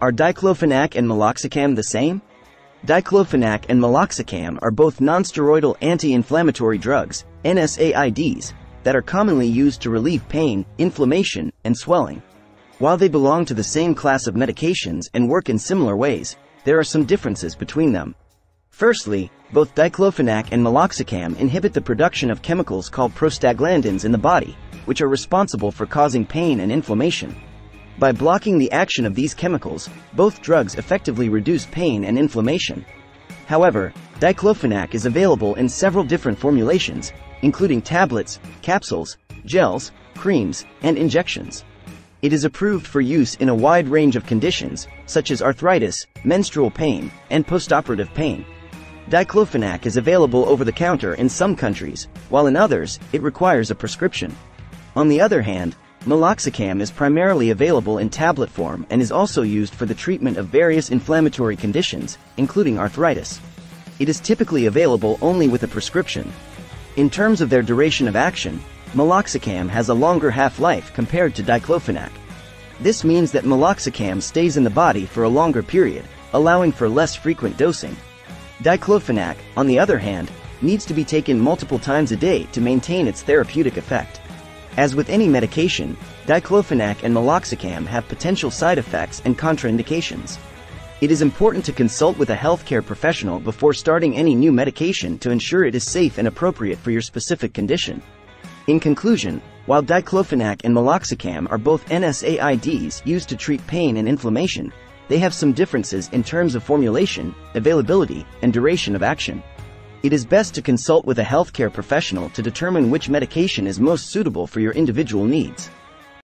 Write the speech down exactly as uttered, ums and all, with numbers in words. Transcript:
Are diclofenac and meloxicam the same? Diclofenac and meloxicam are both nonsteroidal anti-inflammatory drugs, N S A I Ds, that are commonly used to relieve pain, inflammation, and swelling. While they belong to the same class of medications and work in similar ways, there are some differences between them. Firstly, both diclofenac and meloxicam inhibit the production of chemicals called prostaglandins in the body, which are responsible for causing pain and inflammation. By blocking the action of these chemicals, both drugs effectively reduce pain and inflammation. However, diclofenac is available in several different formulations, including tablets, capsules, gels, creams, and injections. It is approved for use in a wide range of conditions, such as arthritis, menstrual pain, and postoperative pain. Diclofenac is available over the counter in some countries, while in others, it requires a prescription. On the other hand, meloxicam is primarily available in tablet form and is also used for the treatment of various inflammatory conditions, including arthritis. It is typically available only with a prescription. In terms of their duration of action, meloxicam has a longer half-life compared to diclofenac. This means that meloxicam stays in the body for a longer period, allowing for less frequent dosing. Diclofenac, on the other hand, needs to be taken multiple times a day to maintain its therapeutic effect. As with any medication, diclofenac and meloxicam have potential side effects and contraindications. It is important to consult with a healthcare professional before starting any new medication to ensure it is safe and appropriate for your specific condition. In conclusion, while diclofenac and meloxicam are both N S A I Ds used to treat pain and inflammation, they have some differences in terms of formulation, availability, and duration of action. It is best to consult with a healthcare professional to determine which medication is most suitable for your individual needs.